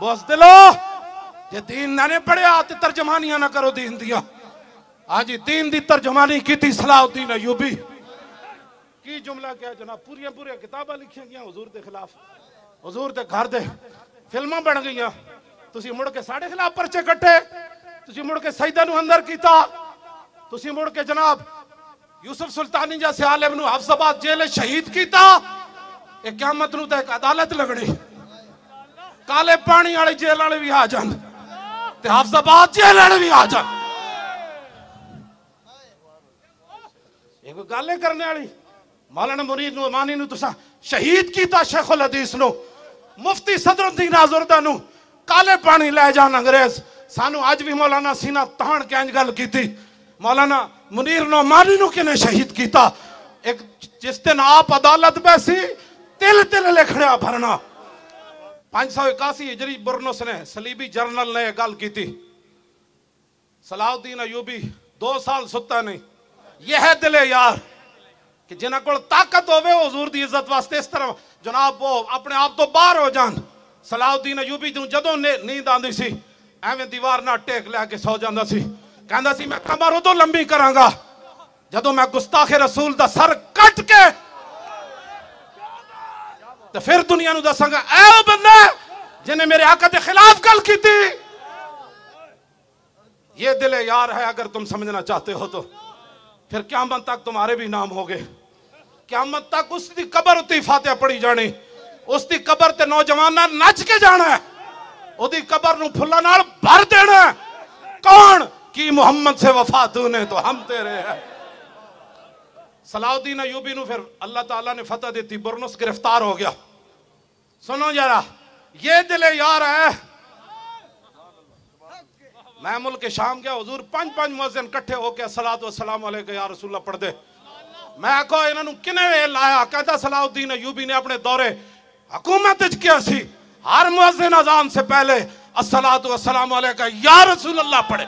बुज़दिलो जे दीन ना ने पढ़िया ते तर्जमानियां ना करो दीन दिया। आज दीन दी तर्जमानी की थी सलाउद्दीन अयूबी की जुमला क्या जनाब, पूरी पूरी किताबा लिखिया गई हुजूर के खिलाफ, हुजूर के घर दे फिल्मां बन गई। तुसी मुड़ के साढ़े खिलाफ परचे कट्टे, तुसी मुड़ के सईदा नू अंदर कीता, तुसी मुड़ के जनाब यूसुफ सुल्तानी जैसे आलिम नू हाफिजाबाद जेल शहीद कीता। एक क़यामत नू ते एक अदालत लगनी, काले पानी वाली जेल वाले भी आ जान ते हाफिजाबाद जेल वाले भी आ जान। ये कोई गल करने वाली, मौलाना मुनीर नोमानी नू तुसा शहीद कीता, शेखुल हदीस नू, मुफ्ती सदरुद्दीन आज़ुर्दा नू, काले पानी लै जान अंग्रेज। सानू अज भी मौलाना सीना तान के इंज गल की, मौलाना मुनीर नोमानी नू किने शहीद कीता। एक जिस दिन आप अदालत बैसी तिल तिल लिखड़ा भरना। 581 हिजरी बुरनुस ने सलीबी जर्नल ने गल की, सलाउद्दीन अयूबी 2 साल सुता नहीं। यह है दिले यार कि जिन्हों को ताकत होवे हुजूर दी इज्जत वास्ते इस तरह जनाब वो अपने आप तो बाहर हो जान। सलाउद्दीन अयूबी नूं जदों नींद आंदी सी एवें दीवार नाल टेक लै के सौ जांदा सी, कहंदा सी मैं कमर उदों लंबी करांगा जदों मैं गुस्ताखे रसूल दा सर कट के ते फिर दुनिया नूं दसांगा ऐ ओ बंदा जिने मेरे आका दे खिलाफ गल कीती। ये दिल यार है अगर तुम समझना चाहते हो तो फिर क़यामत तक तुम्हारे भी नाम हो गए। क़यामत तक उसकी कबर उत्ते फातिहा पढ़ी जानी, उसकी कबर ते नौजवाना नच के जाना, उसकी कबर नू फुल्लां नाल भर देना। कौन की मुहम्मद से वफा तूने तो हम तेरे हैं। सलाउद्दीन अयूबी नू फिर अल्लाह ताला ने फतह दी, बुरनुस गिरफ्तार हो गया। सुनो जरा, ये दिले यार है। मैं मुल्क शाम गया, हुजूर 5-5 मुअज्जिन इकट्ठे होकर सलात व सलाम अलैका या रसूलल्लाह पढ़दे। मैं आखो इन्हों कि लाया, कहता सलाउद्दीन अयूबी ने अपने दौरे हुकूमत किया सी हर मुअज्जिन अज़ान से पहले अस्सलात व सलाम अलैका या रसूलल्लाह पढ़े।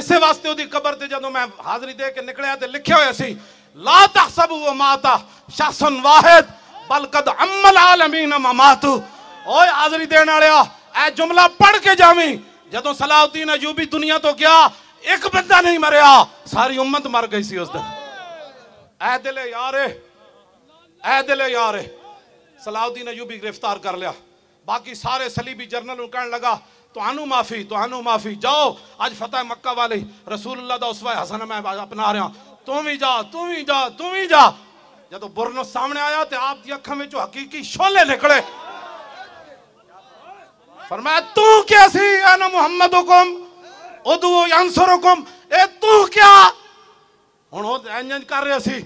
इस वास्ते उसकी कबर से जदों मैं हाज़री दे के निकलिया तो लिखे हुए सी ला तहसबु व माता शख्सन वाहिद बलकद अम्मल आलमीन ममातु। ओए हाज़री देने वालिया, ए जुमला पढ़ के जावी, जदों सलाउद्दीन अयूबी दुनिया तो गया एक बंदा नहीं मरिया, सारी उम्मत मर गई सी उस दिन। ऐ दिले यारे, ऐ दिले यारे। सलाउद्दीन अयूबी गिरफ्तार कर लिया, बाकी सारे सलीबी जर्नल कहन लगा तुहानू माफी, तुहानू माफी, जाओ अज फतेह मक्का वाली रसूलुल्लाह दा उसवा हसन मैं अपना रहा, तू भी जा, तू भी जा, तू भी जा। जदों बुरनुस सामने आया तो आप दी अखां विचों हकीकी शोले निकले। फरमाया तू क्या सी, अना मुहम्मदुकुम उदुओ यंसुरकुम, ए तू क्या। हुण ओ इंज कर रहे सी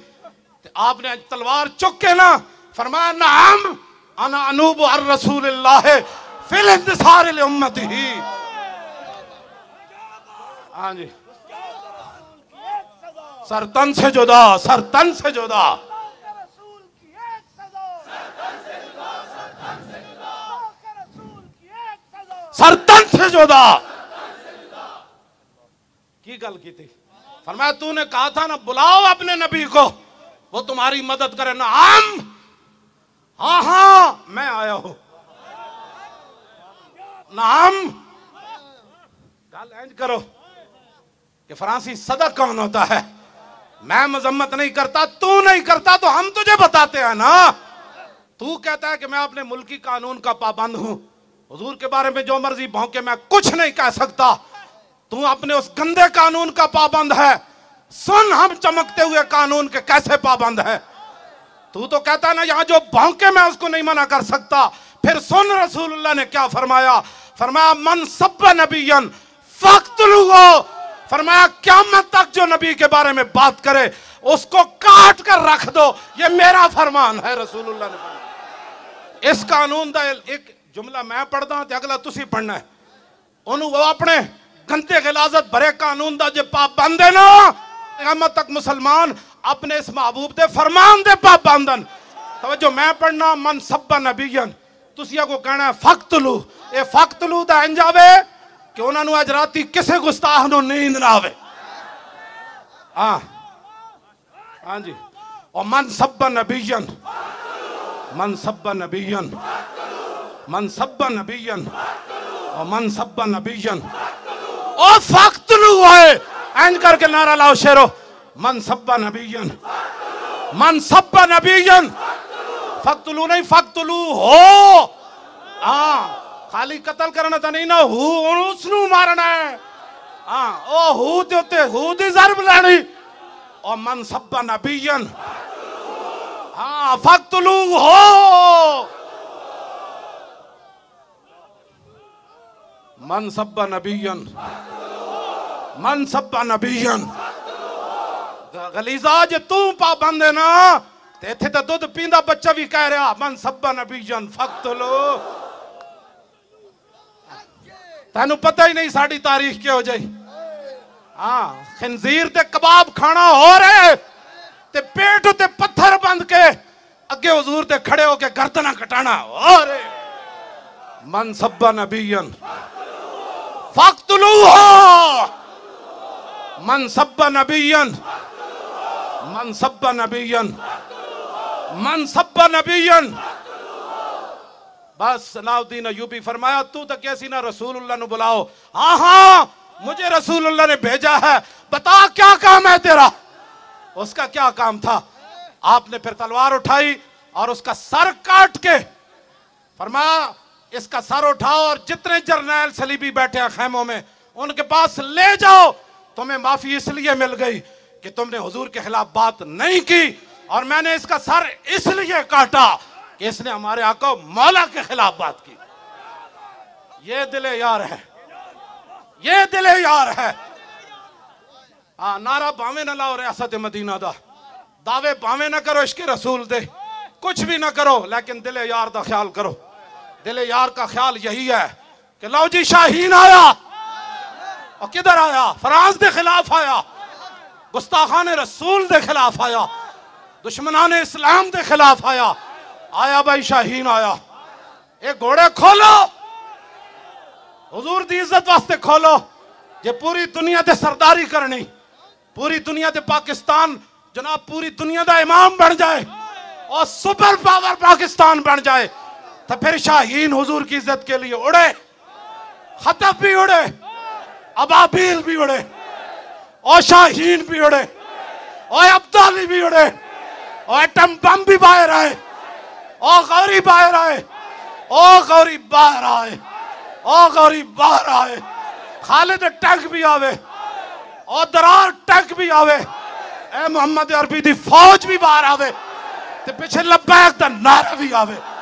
ते आपने तलवार चुक के ना फरमाया नाम अना अनूबु अर रसूलुल्लाह फिल इंतसार लि उम्मती। हां जी, सरतन से जुदा, सरतन से जुदा। सरतन से जोदा की गल की थी। फरमाया तूने कहा था ना बुलाओ अपने नबी को, वो तुम्हारी मदद करे ना। हम हाँ हाँ मैं आया हूं ना। हम गल एंड करो कि फ्रांसी सदा कौन होता है। मैं मजम्मत नहीं करता, तू नहीं करता तो हम तुझे बताते हैं ना। तू कहता है कि मैं अपने मुल्की कानून का पाबंद हूं, हुजूर के बारे में जो मर्जी भौंके मैं कुछ नहीं कह सकता। तू अपने उस गंदे कानून का पाबंद है। सुन, हम चमकते हुए कानून के कैसे पाबंद है। तू तो कहता है ना यहाँ जो भौंके मैं उसको नहीं मना कर सकता। फिर सुन रसूलुल्लाह ने क्या फरमाया। फरमाया मन सब्बा नबीयन फक्तुलुहो। फरमाया क़यामत तक जो नबी के बारे में बात करे उसको काट कर रख दो, ये मेरा फरमान है रसूलुल्लाह ने फरमाया। इस कानून का एक जुमला मैं पढ़दा ते अगला तुसी पढ़ना है। उन्होंने वो अपने गंदे गिलाजत भरे कानून का जो पाबंद है ना, क़यामत तक मुसलमान अपने इस महबूब के फरमान के पाबंदन। तो जो मैं पढ़ना मन सब्बा नबीयन, तुसी को कहना है फक्तलू। ये फक्तलू तो इंज आवे कि उन्होंने अज राती किसी गुस्ताख नूं नींद ना आवे। हाँ हाँ जी, और मन सब्बा नबीयन मनसब्बन नबीयन और मनसब्बन नबीयन और फक्तलू है एंड करके नारा लाओ शेरो मनसब्बन नबीयन मनसब्बन नबीयन फक्तलू नहीं फक्तलू हो हाँ खाली कत्ल करना तो नहीं ना हु उसनू मारना है हाँ ओ हु देते हु दी जरब लानी और मनसब्बन नबीयन हाँ फक्तलू हो मन सब्बा नबीयन गलीजा जे तू पाबंद है ना ते इथे तो दूध पींदा बच्चा भी कह रहा मन सब्बा नबीयन फक्तलो। तेनू पता ही नहीं साड़ी तारीख क्या हो जाए हाँ खिंजीर ते कबाब खाना हो रहे ते पेट ते पत्थर बंद के अगे हुजूर ते खड़े होके गर्दना कटाना हो रहे मन सब्बा नबीयन फक्तलूह मन सब्बा नबीयन। बस सलाउद्दीन अयूबी फरमाया तू तो कैसी ना रसूलुल्लाह नु बुलाओ हाँ हाँ मुझे रसूलुल्लाह ने भेजा है बता क्या काम है तेरा। उसका क्या काम था? आपने फिर तलवार उठाई और उसका सर काट के फरमाया इसका सर उठाओ और जितने जर्नैल सलीबी बैठे हैं खैमों में उनके पास ले जाओ। तुम्हें माफी इसलिए मिल गई कि तुमने हुजूर के खिलाफ बात नहीं की और मैंने इसका सर इसलिए काटा कि इसने हमारे आका मौला के खिलाफ बात की। ये दिले यार है, ये दिले यार है। हाँ नारा भावे ना लाओ रियासत मदीना दा, दावे भावे ना करो इश्के रसूल दे, कुछ भी ना करो लेकिन दिले यार दा ख्याल करो। दिले यार का ख्याल यही है कि लो जी शाहीन आया और किधर आया? फ्रांस के खिलाफ आया, गुस्ताखान रसूल के खिलाफ आया, दुश्मनान इस्लाम के खिलाफ आया। आया भाई शाहीन आया। ये घोड़े खोलो, हुजूर दी इज्जत वास्ते खोलो। जे पूरी दुनिया ते सरदारी करनी, पूरी दुनिया ते पाकिस्तान जनाब पूरी दुनिया का इमाम बन जाए और सुपर पावर पाकिस्तान बन जाए तो फिर शाहीन हुजूर की इज्जत के लिए उड़े, खतब भी उड़े, अबाबील भी उड़े और शाहीन भी उड़े और अब्दाली भी उड़े और एटम बम भी बाहर आए और गौरी बाहर आए और गौरी बाहर आए और गौरी बाहर आए। खालिद टैंक भी आवे और दरार टैंक भी आवे, ए मोहम्मद अरबी दी फौज भी बाहर आवे, ते पीछे लब्बैक दा नारा भी आवे।